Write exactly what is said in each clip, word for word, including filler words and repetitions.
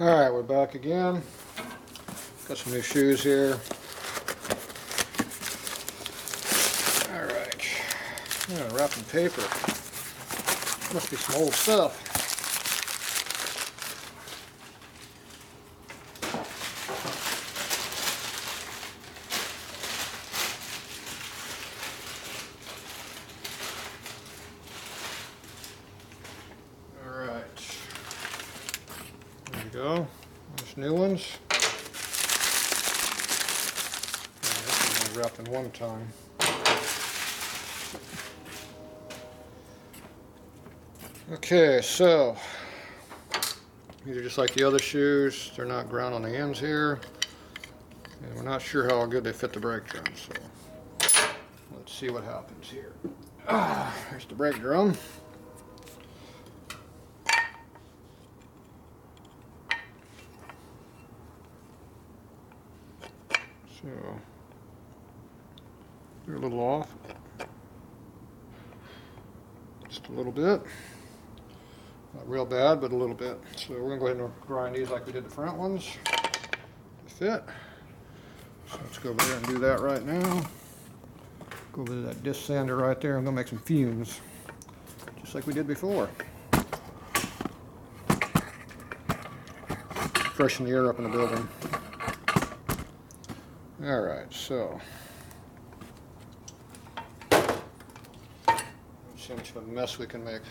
All right, we're back again. Got some new shoes here. All right, I'm gonna wrap in paper. Must be some old stuff. Go. There's new ones. Yeah, that's only wrapped in one time. Okay, so these are just like the other shoes. They're not ground on the ends here, and we're not sure how good they fit the brake drum. So let's see what happens here. Ah, here's the brake drum. So, they're a little off, just a little bit, not real bad, but a little bit. So we're going to go ahead and grind these like we did the front ones to fit. So let's go over there and do that right now. Go over to that disc sander right there. I'm going to make some fumes, just like we did before. Freshen the air up in the building. All right, so let's see how much of a mess we can make.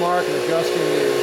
Mark and adjusting the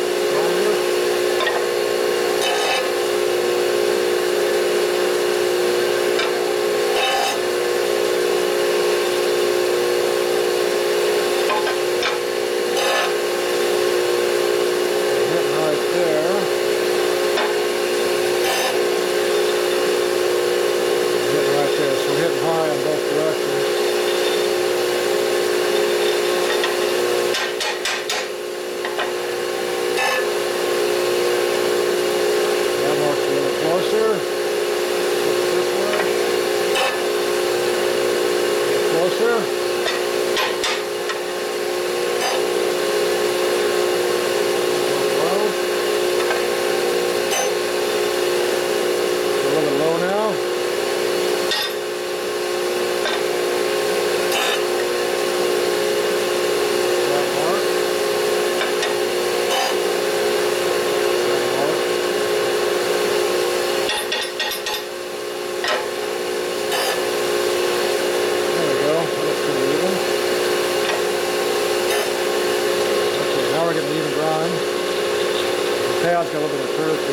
pad's got a little bit of curve to it.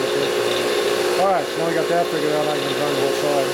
Alright, so now we got that figured out, I can grind the whole side.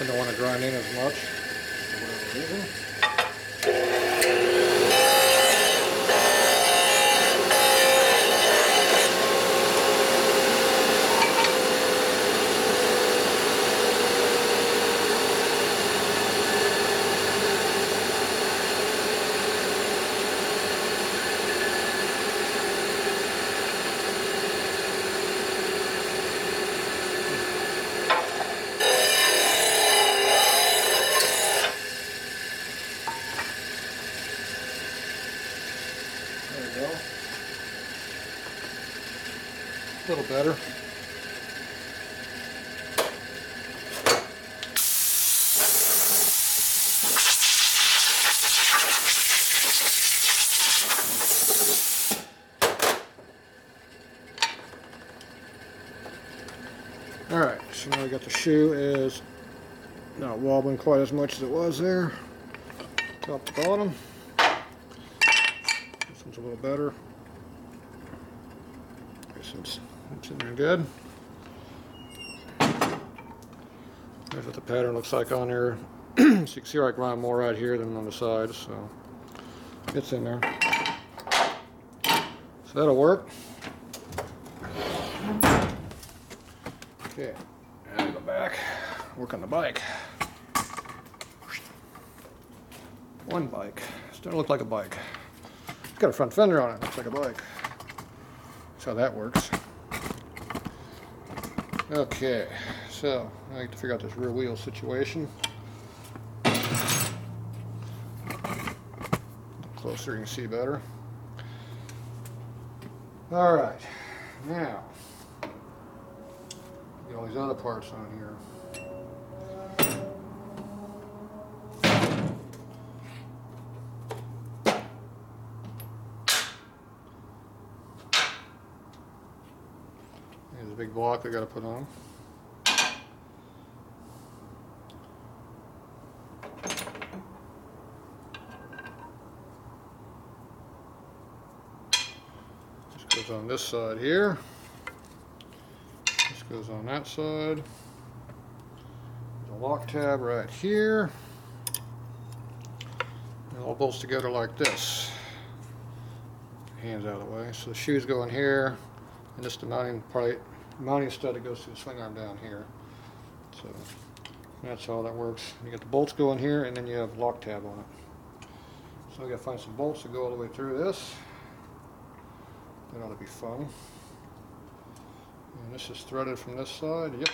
and don't want to grind in as much for whatever reason. A little better. All right, so now we got the shoe is not wobbling quite as much as it was there, top to bottom. This one's a little better. This one's It's in there good. That's what the pattern looks like on there. So you can see I grind more right here than on the sides, so it's in there. So that'll work. Okay, now we go back, work on the bike. One bike. It's starting to look like a bike. It's got a front fender on it, looks like a bike. That's how that works. Okay, so I have to figure out this rear wheel situation. Closer you can see better. All right, now get all these other parts on here. There's a big block I got to put on. This goes on this side here. This goes on that side. There's a lock tab right here. And it all bolts together like this. Hands out of the way. So the shoes go in here. And just the mounting part, mounting stud that goes through the swing arm down here. So that's how that works. You got the bolts going here, and then you have lock tab on it. So we got to find some bolts to go all the way through this. That ought to be fun. And this is threaded from this side. Yep.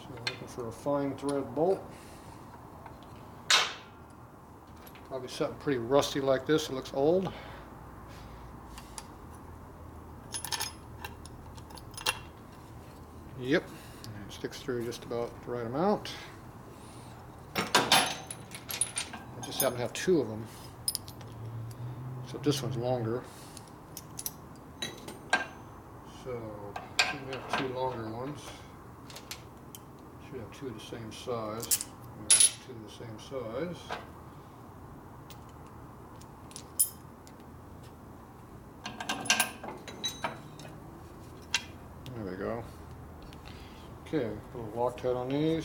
So we're looking for a fine thread bolt. Probably something pretty rusty like this. It looks old. Yep, and it sticks through just about the right amount. I just happen to have two of them, except this one's longer. So, we have two longer ones. Should have two of the same size. Two of the same size. There we go. Okay, put a lock tab on these.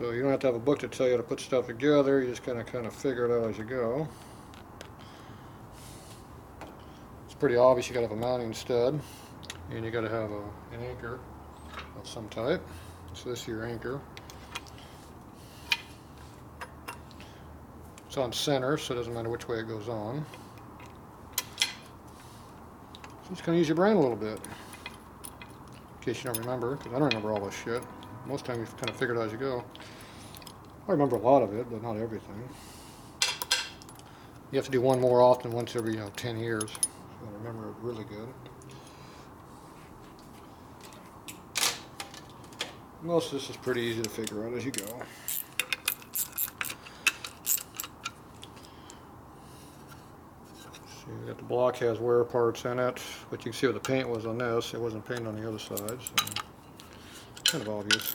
So you don't have to have a book to tell you how to put stuff together, you just kind of kind of figure it out as you go. It's pretty obvious you gotta have a mounting stud and you gotta have a, an anchor of some type. So this is your anchor. It's on center, so it doesn't matter which way it goes on. So just gonna use your brain a little bit, in case you don't remember, because I don't remember all this shit. Most of the time you kind of figure it out as you go. I remember a lot of it, but not everything. You have to do one more often, once every you know ten years. So I remember it really good. Most of this is pretty easy to figure out as you go. You got the block has wear parts in it, but you can see where the paint was on this. It wasn't painted on the other side, so kind of obvious.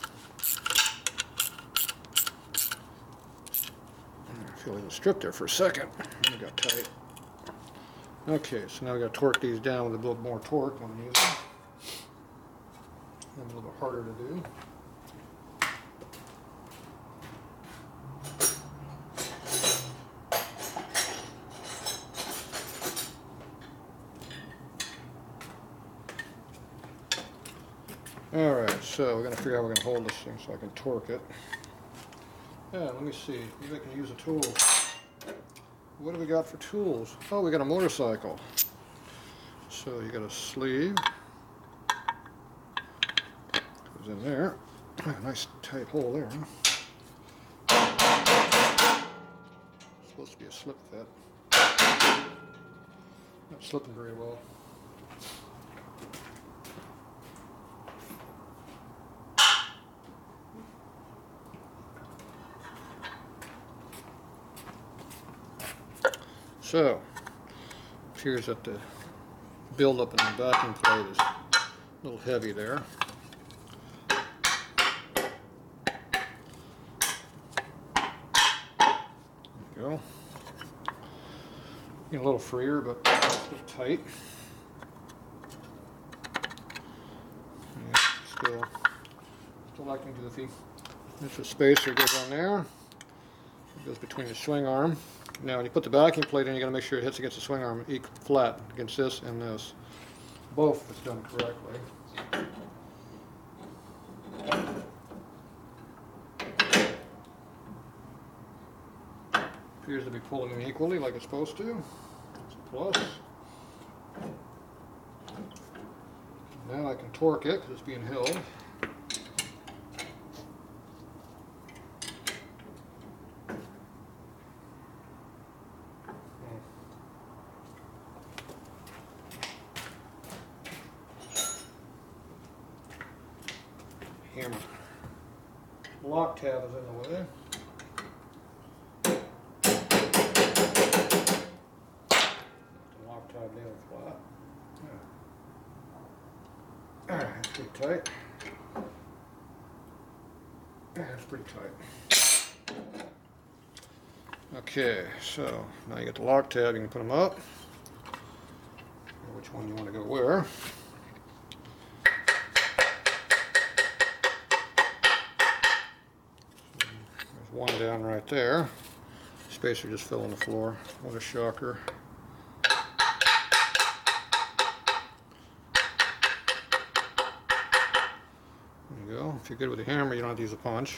I feel a little stripped there for a second. It got tight. Okay, so now I've got to torque these down with a little more torque when I use them. A little bit harder to do. Alright, so we're going to figure out how we're going to hold this thing so I can torque it. Yeah, let me see. Maybe I can use a tool. What do we got for tools? Oh, we got a motorcycle. So you got a sleeve. Goes in there. Nice tight hole there. It's supposed to be a slip fit. Not slipping very well. So, it appears that the buildup in the backing plate is a little heavy there. There we go. Getting a little freer, but it's a little tight. Yeah, still, still lacking goofy. There's a spacer goes on there. It goes between the swing arm. Now when you put the backing plate in, you got to make sure it hits against the swing arm, e flat against this and this. Both is done correctly. Appears to be pulling them equally like it's supposed to. That's a plus. Now I can torque it because it's being held. Hammer. Lock tab is in the way. The lock tab nailed flat. Yeah. Alright, that's pretty tight. Yeah, that's pretty tight. Okay, so now you got the lock tab, you can put them up. Which one you want to go where. One down right there. Spacer just fell on the floor. What a shocker. There you go. If you're good with a hammer, you don't have to use a punch.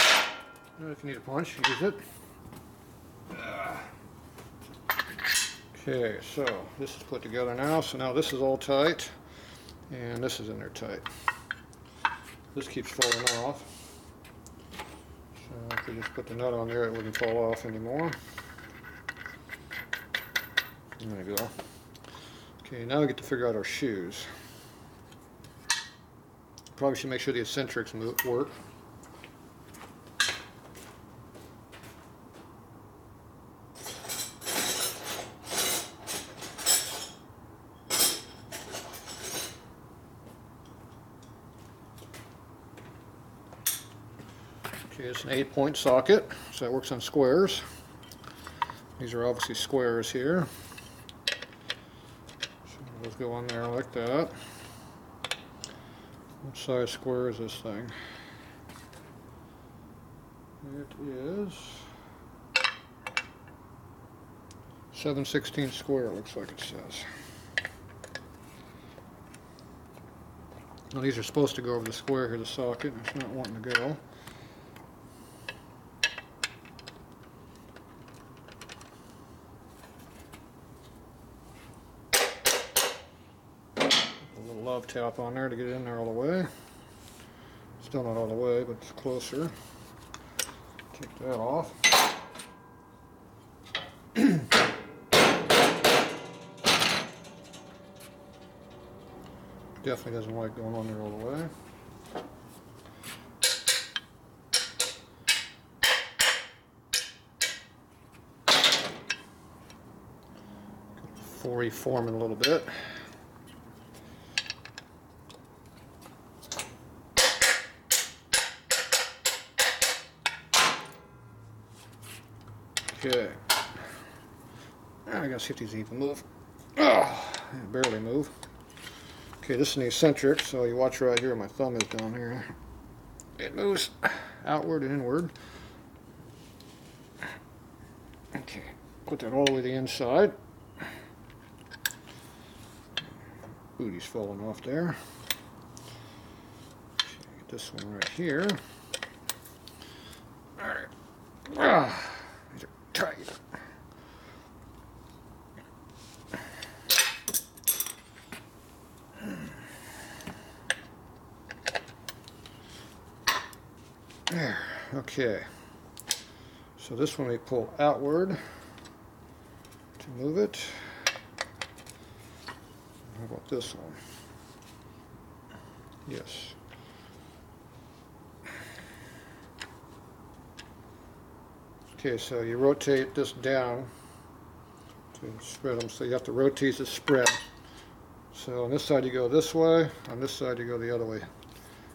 If you need a punch, you use it. Okay, so this is put together now. So now this is all tight, and this is in there tight. This keeps falling off. If we just put the nut on there, it wouldn't fall off anymore. There we go. Okay, now we get to figure out our shoes. Probably should make sure the eccentrics work. It's an eight-point socket, so that works on squares. These are obviously squares here. So those go on there like that. What size square is this thing? It is seven sixteenths square, it looks like it says. Now these are supposed to go over the square here, the socket, and it's not wanting to go. Love tap on there to get it in there all the way. Still not all the way, but it's closer. Take that off. Definitely doesn't like going on there all the way. Reform it a little bit. Okay, I gotta see if these even move. Oh, barely move. Okay, this is an eccentric, so you watch right here. My thumb is down here. It moves outward and inward. Okay, put that all the way to the inside. Booty's falling off there. Get this one right here. All right. Ah, these are tight. There. Okay. So this one we pull outward to move it. How about this one? Yes. Okay, so you rotate this down to spread them. So you have to rotate the spread. So on this side you go this way, on this side you go the other way.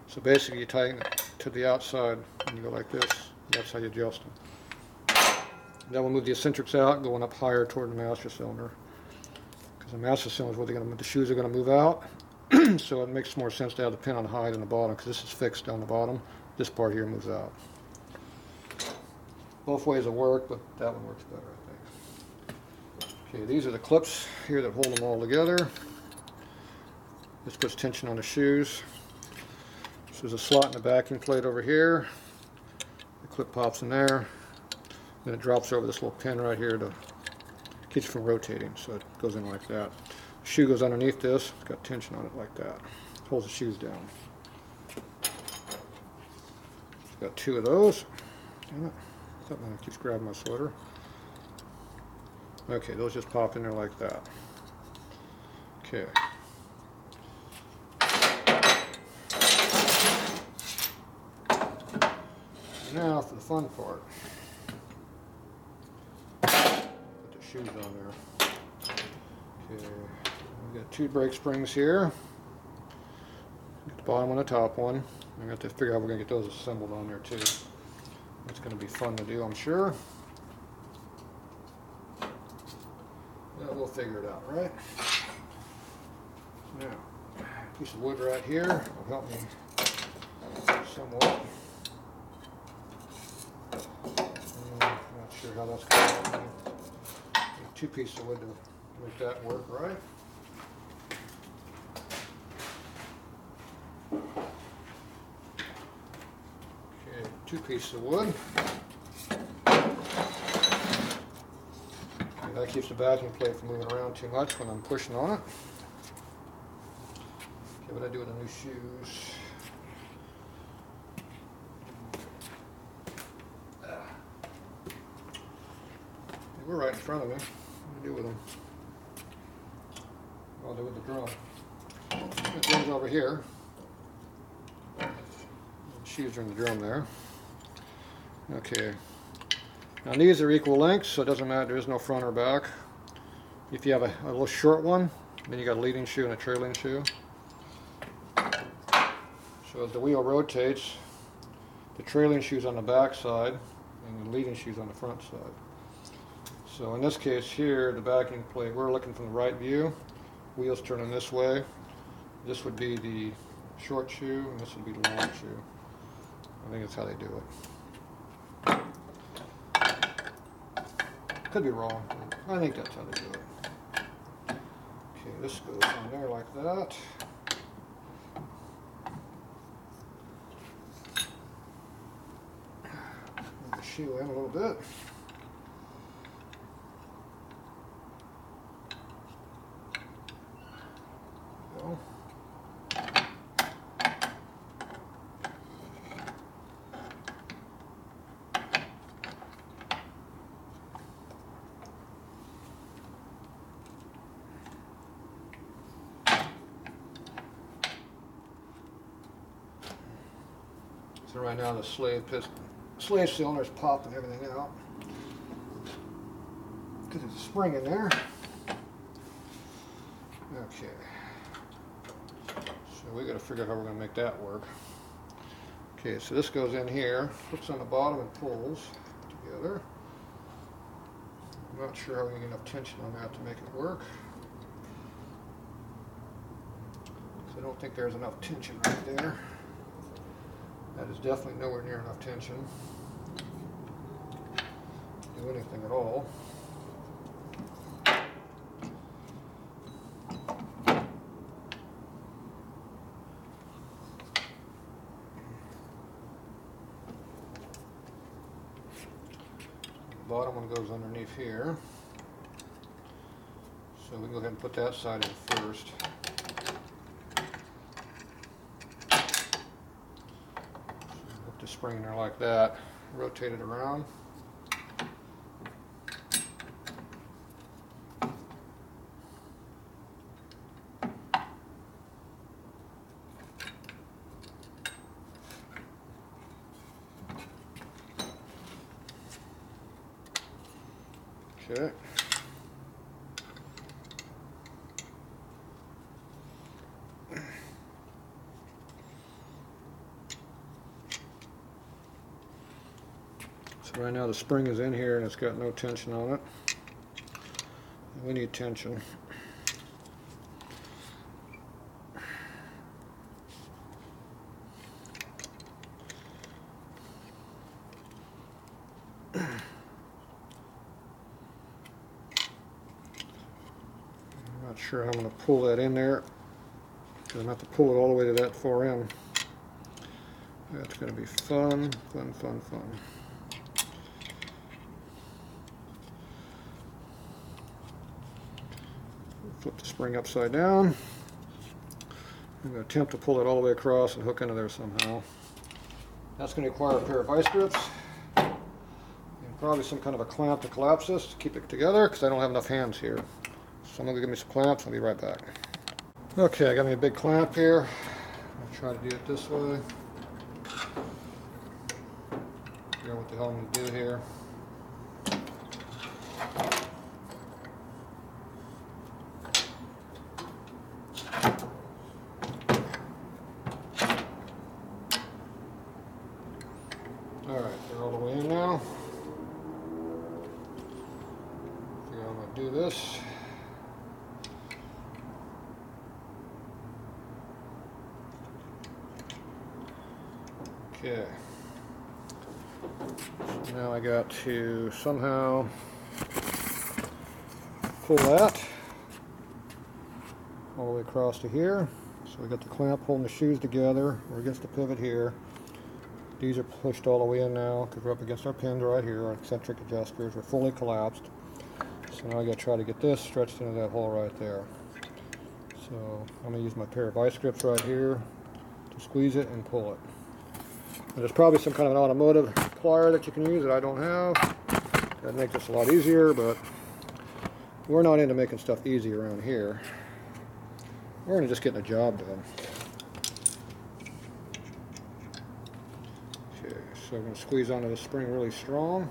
So basically you tighten it to the outside and you go like this. That's how you adjust them. That will move the eccentrics out, going up higher toward the master cylinder. Because the master cylinder is where they're going to move, the shoes are going to move out. So it makes more sense to have the pin on high than the bottom, because this is fixed on the bottom. This part here moves out. Both ways will work, but that one works better, I think. Okay, these are the clips here that hold them all together. This puts tension on the shoes. So there's a slot in the backing plate over here. The clip pops in there. Then it drops over this little pin right here to keep it from rotating. So it goes in like that. The shoe goes underneath this. It's got tension on it like that. It holds the shoes down. It's got two of those. Damn it. That one keeps grabbing my sweater. Okay, those just pop in there like that. Okay. Now for the fun part. Put the shoes on there. Okay, we got two brake springs here. Got the bottom one, the top one. I'm going to have to figure out how we're going to get those assembled on there too. It's going to be fun to do, I'm sure. Yeah, we'll figure it out, right? Now, a piece of wood right here will help me somewhat. I'm not sure how that's going to happen. Two pieces of wood to make that work, right? Two pieces of wood. And that keeps the backing plate from moving around too much when I'm pushing on it. Okay, what do I do with the new shoes? They were right in front of me. What do I do with them? I'll do with the drum. The drum's over here. Shoes are in the drum there. Okay. Now these are equal lengths, so it doesn't matter. There is no front or back. If you have a, a little short one, then you got a leading shoe and a trailing shoe. So as the wheel rotates, the trailing shoe's on the back side, and the leading shoe's on the front side. So in this case here, the backing plate, we're looking from the right view. Wheel's turning this way. This would be the short shoe, and this would be the long shoe. I think that's how they do it. Could be wrong, but I think that's how they do it. Okay, this goes on there like that. Move the shoe in a little bit. So right now the slave piston, slave cylinder is popping everything out because there's a spring in there. Okay, so we got to figure out how we're going to make that work. Okay, so this goes in here, hooks on the bottom and pulls together. I'm not sure how we get enough tension on that to make it work. So I don't think there's enough tension right there. That is definitely nowhere near enough tension to do anything at all. Bottom one goes underneath here, so we can go ahead and put that side in first. So put the spring in there like that, rotate it around. Okay. So right now the spring is in here and it's got no tension on it. We need tension. Sure, I'm going to pull that in there because I'm going to have to pull it all the way to that far end. That's going to be fun, fun, fun, fun. Flip the spring upside down. I'm going to attempt to pull it all the way across and hook into there somehow. That's going to require a pair of vice grips and probably some kind of a clamp to collapse this to keep it together because I don't have enough hands here. So I'm going to give me some clamps, I'll be right back. Okay, I got me a big clamp here. I'll try to do it this way. Figure out what the hell I'm going to do here. Alright, they're all the way in now. Figure out I'm going to do this. Okay, so now I got to somehow pull that all the way across to here. So we got the clamp holding the shoes together. We're against the pivot here. These are pushed all the way in now because we're up against our pins right here. Our eccentric adjusters are fully collapsed. So now I got to try to get this stretched into that hole right there. So I'm going to use my pair of vice grips right here to squeeze it and pull it. There's probably some kind of an automotive plier that you can use that I don't have. That'd make this a lot easier, but we're not into making stuff easy around here. We're into just getting a job done. Okay, so I'm going to squeeze onto the spring really strong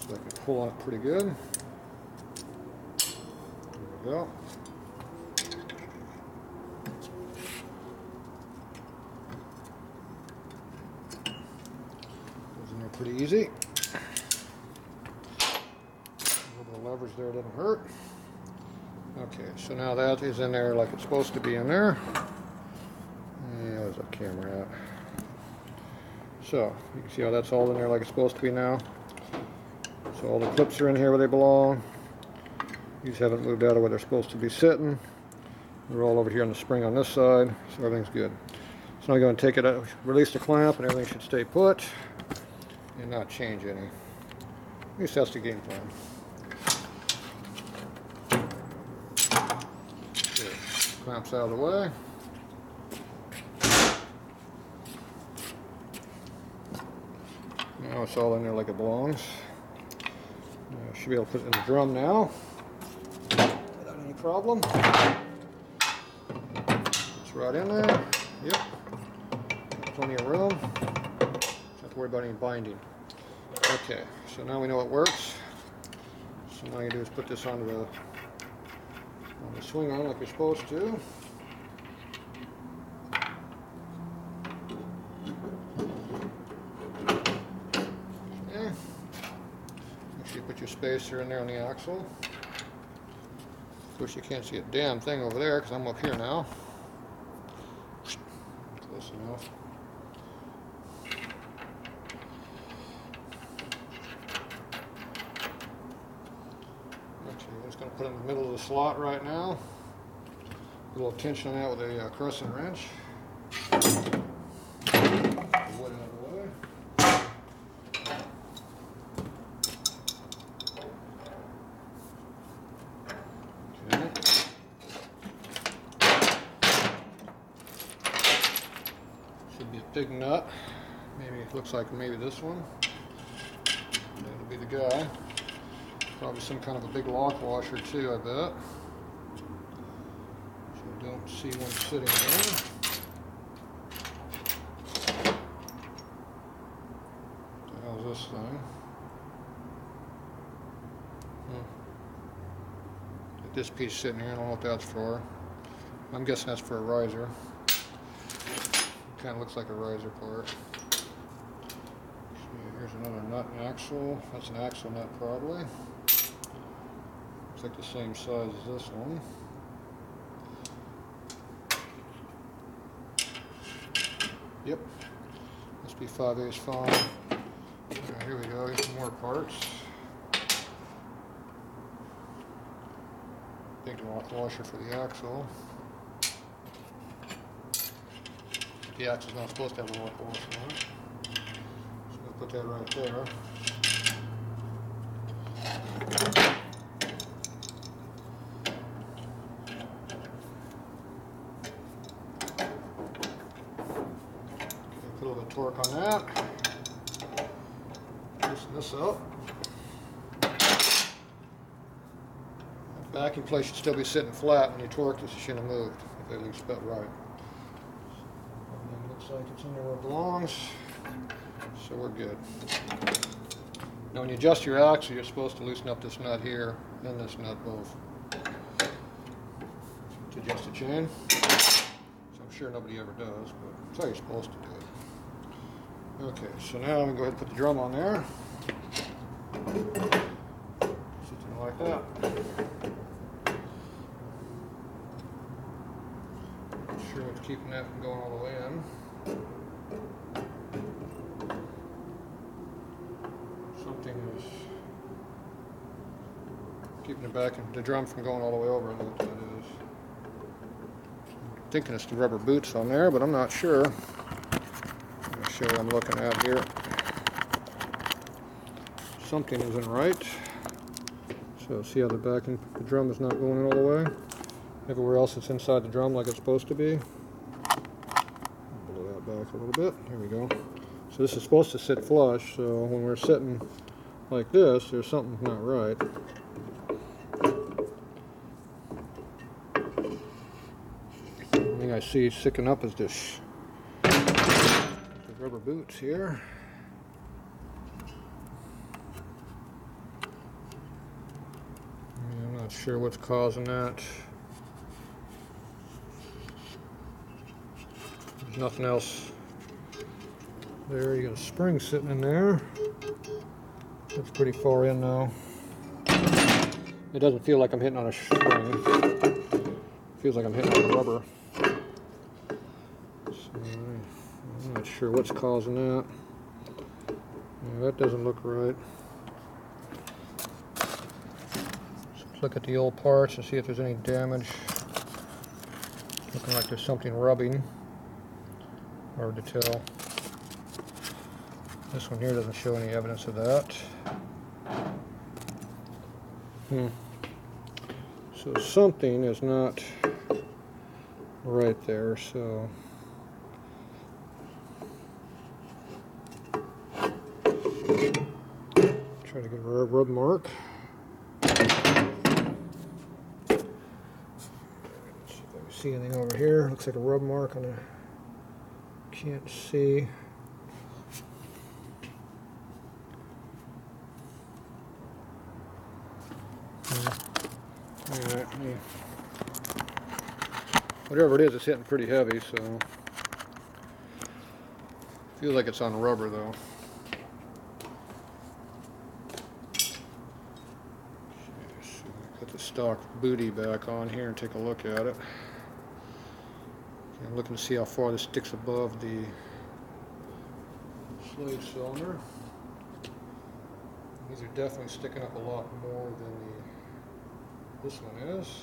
so I can pull on it pretty good. There we go. Pretty easy. A little bit of leverage there doesn't hurt. Okay, so now that is in there like it's supposed to be in there. Yeah, there's a camera out. So you can see how that's all in there like it's supposed to be now. So all the clips are in here where they belong. These haven't moved out of where they're supposed to be sitting. They're all over here on the spring on this side, so everything's good. So now I'm going to take it out, release the clamp, and everything should stay put. And not change any. At least that's the game plan. Okay. Clamps out of the way. Now it's all in there like it belongs. I should be able to put it in the drum now without any problem. It's right in there. Yep. Plenty of room. Worry about any binding. Okay, so now we know it works. So now you do is put this onto the, on the swing arm like you're supposed to. Yeah. You put your spacer in there on the axle. Of course, you can't see a damn thing over there because I'm up here now. Close enough. Actually, I'm just going to put it in the middle of the slot right now. A little tension on that with a uh, crescent wrench. Big nut, maybe it looks like maybe this one. That'll be the guy. Probably some kind of a big lock washer too, I bet. So I don't see one sitting there. What the hell is this thing? Hmm. This piece sitting here, I don't know what that's for. I'm guessing that's for a riser. Kind of looks like a riser part. So here's another nut and axle. That's an axle nut probably. Looks like the same size as this one. Yep. Must be five eighths fine. Right, here we go. Here's some more parts. Big lock washer for the axle. The axle's not supposed to have a lock washer on it. So we'll put that right there. Okay, put a little torque on that. Loosen this up. That backing plate should still be sitting flat when you torque this. It shouldn't have moved if everything's about right. Like it's in there where it belongs, so we're good. Now when you adjust your axle, you're supposed to loosen up this nut here and this nut both. To adjust the chain, so I'm sure nobody ever does, but that's how you're supposed to do it. Okay, so now I'm going to go ahead and put the drum on there. Something like that. Sure it's keeping that from going all the way in. Something is keeping the back and the drum from going all the way over. I don't know what that is. I'm thinking it's the rubber boots on there, but I'm not sure. I'm going to show what I'm looking at here. Something isn't right. So see how the back and the drum is not going in all the way. Everywhere else it's inside the drum like it's supposed to be. A little bit. Here we go. So this is supposed to sit flush, so when we're sitting like this, there's something not right. The only thing I see sticking up is this the rubber boots here. I'm not sure what's causing that. There's nothing else. There, you got a spring sitting in there. That's pretty far in now. It doesn't feel like I'm hitting on a spring. It feels like I'm hitting on the rubber. So, I'm not sure what's causing that. Yeah, that doesn't look right. Let's look at the old parts and see if there's any damage. Looking like there's something rubbing. Hard to tell. This one here doesn't show any evidence of that. Hmm. So something is not right there, so try to get a rub mark. Let's see if I can see anything over here. Looks like a rub mark on a can't see. Whatever it is, it's hitting pretty heavy, so feels like it's on rubber though. stock booty back on here and take a look at it. I'm looking to see how far this sticks above the slave cylinder. These are definitely sticking up a lot more than the, this one is.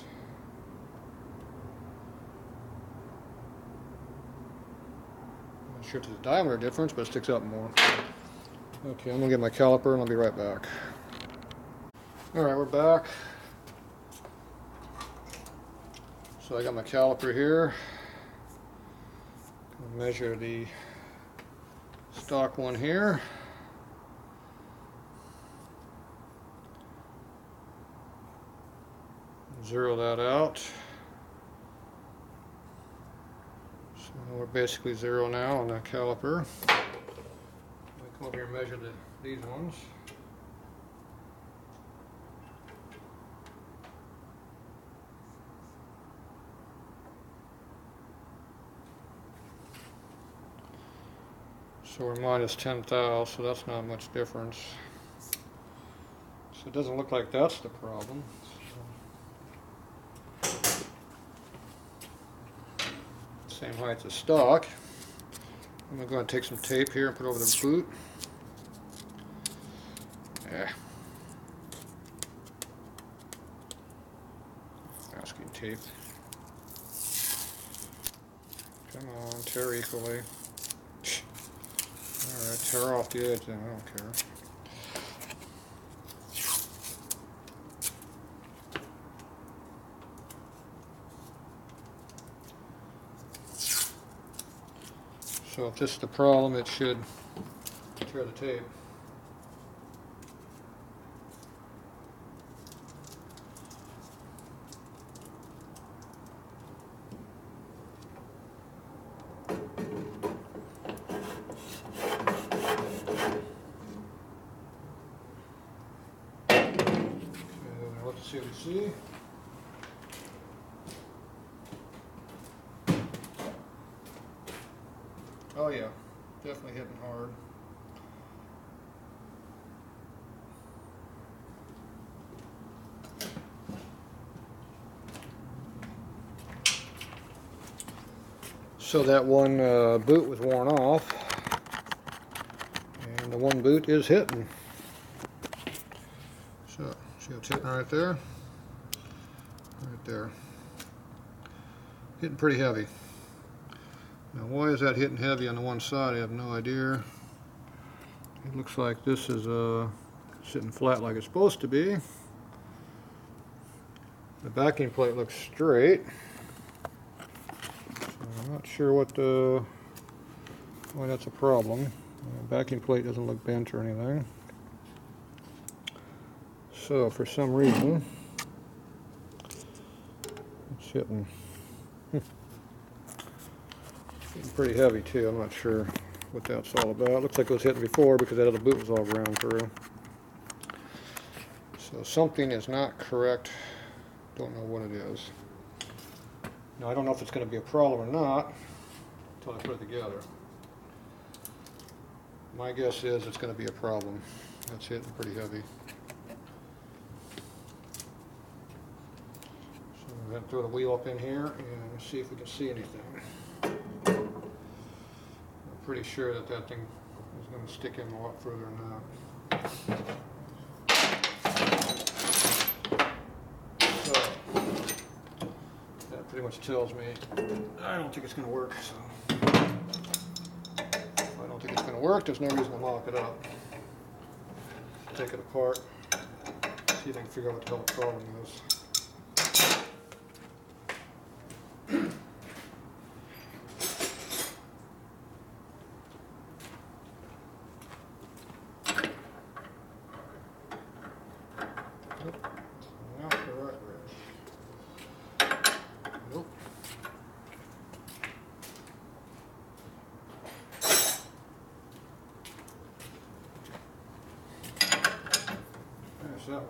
Not sure if there's a diameter difference, but it sticks up more. Okay, I'm going to get my caliper and I'll be right back. Alright, we're back. So I got my caliper here. I'll measure the stock one here. Zero that out. So we're basically zero now on that caliper. We come over here and measure the, these ones. So we're minus ten thou, so that's not much difference. So it doesn't look like that's the problem. So same height as stock. I'm going to go ahead and take some tape here and put over the boot. Yeah. Masking tape. Come on, tear equally. Alright, tear off the edge then, I don't care. So if this is the problem, it should tear the tape. See? Oh yeah, definitely hitting hard. So that one uh, boot was worn off, and the one boot is hitting. So see, it's hitting right there. Right there. Hitting pretty heavy. Now why is that hitting heavy on the one side? I have no idea. It looks like this is uh, sitting flat like it's supposed to be. The backing plate looks straight. So I'm not sure what the, why that's a problem. The backing plate doesn't look bent or anything. So for some reason hitting, hitting pretty heavy too. I'm not sure what that's all about. It looks like it was hitting before because that other boot was all ground through. So something is not correct. Don't know what it is. Now I don't know if it's going to be a problem or not until I put it together. My guess is it's going to be a problem. That's hitting pretty heavy. I'm going to throw the wheel up in here and see if we can see anything. I'm pretty sure that that thing is going to stick in a lot further than that. So, that pretty much tells me I don't think it's going to work. So, if I don't think it's going to work, there's no reason to lock it up. Take it apart, see if I can figure out what the hell the problem is. That one.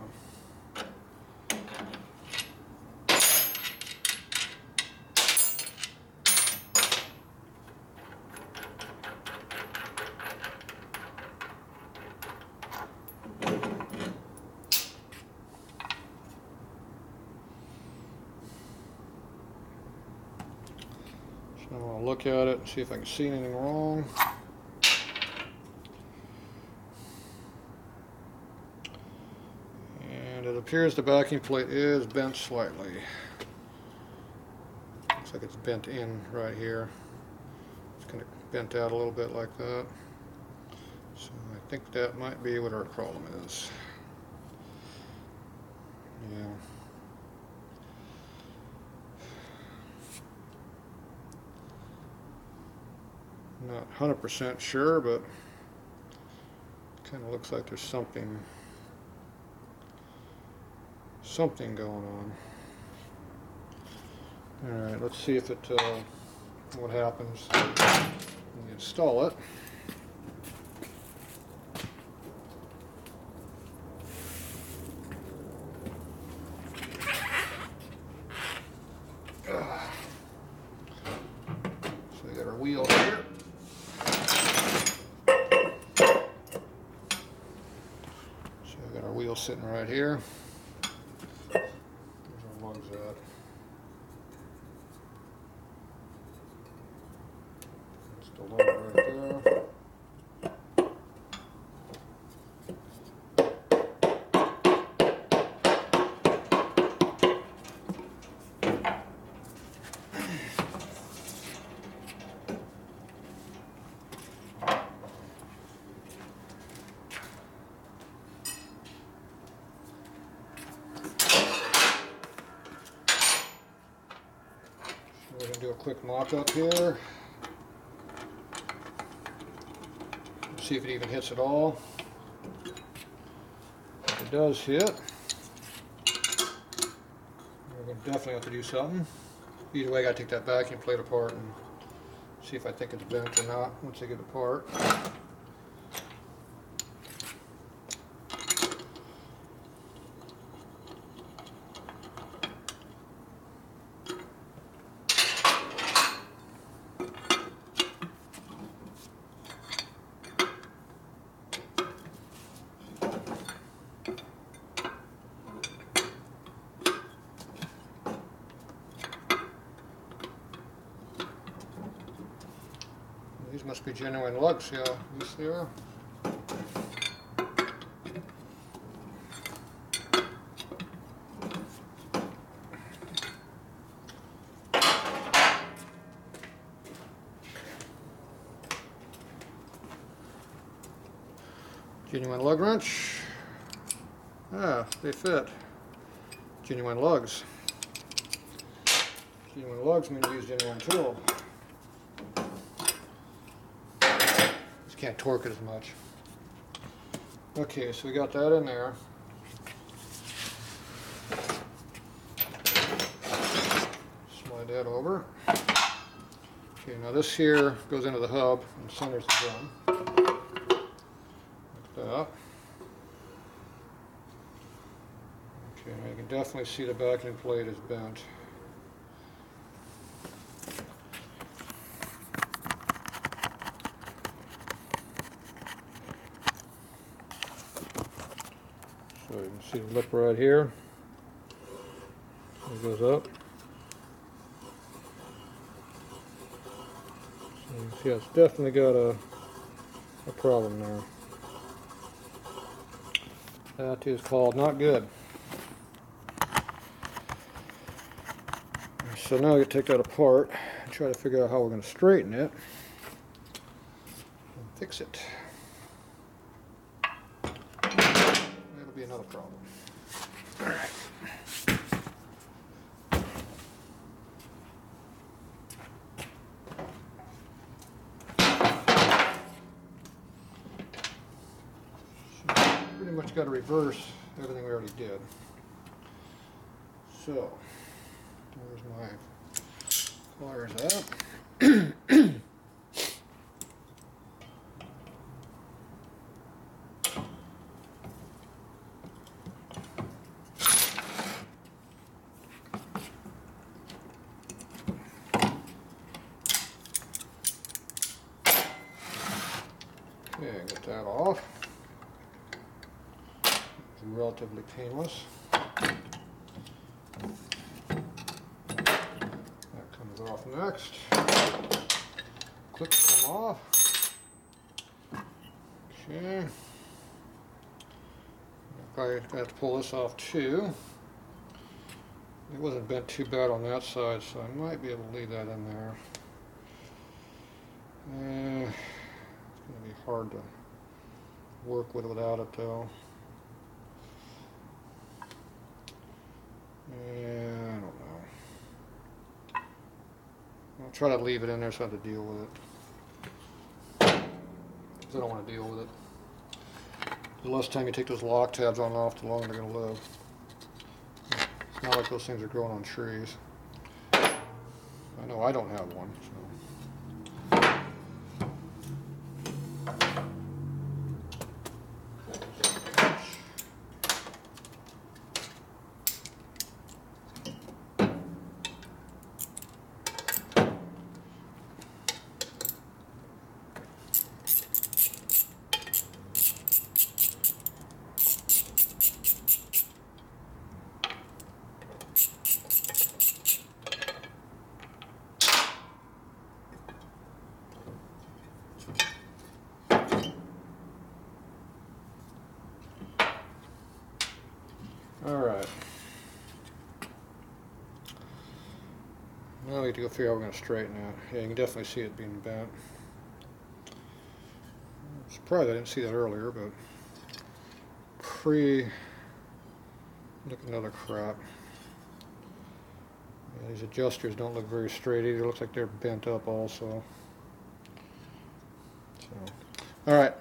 look at it, see if I can see anything wrong. And it appears the backing plate is bent slightly. Looks like it's bent in right here. It's kind of bent out a little bit like that. So I think that might be what our problem is. Yeah. Not one hundred percent sure, but kind of looks like there's something something going on. All right, let's see if it uh, what happens when you install it. So we got our wheel here. Sitting right here. There's our lugs out. That's the lug right there. We're going to do a quick mock-up here. See if it even hits at all. If it does hit, we're going to definitely have to do something. Either way, I got to take that vacuum plate apart and see if I think it's bent or not once I get it apart. These must be genuine lugs, yeah. Yes, they are. Genuine lug wrench. Ah, they fit. Genuine lugs. Genuine lugs means use genuine tool. Can't torque it as much. Okay, so we got that in there. Slide that over. Okay, now this here goes into the hub and centers the drum. Like that. Okay, now you can definitely see the backing plate is bent. So you can see the lip right here. It goes up. So you can see it's definitely got a, a problem there. That is called not good. So now we can take that apart and try to figure out how we're going to straighten it and fix it. Another problem. All right. So pretty much got to reverse everything we already did. So there's my pliers out. Okay, get that off. It's relatively painless. That comes off next. clips come off. Okay. I have to pull this off too. It wasn't bent too bad on that side, so I might be able to leave that in there. Uh, it's going to be hard to work with without it though. Yeah, I don't know. I'll try to leave it in there so I have to deal with it. Because I don't want to deal with it. The less time you take those lock tabs on and off, the longer they're going to live. It's not like those things are growing on trees. I know I don't have one, to go figure out how we're going to straighten out. Yeah, you can definitely see it being bent. I'm surprised I didn't see that earlier, but pre look at another crap. Yeah, these adjusters don't look very straight either. It looks like they're bent up also. So, all right,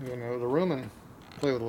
I'm going to go to the room and play with a little.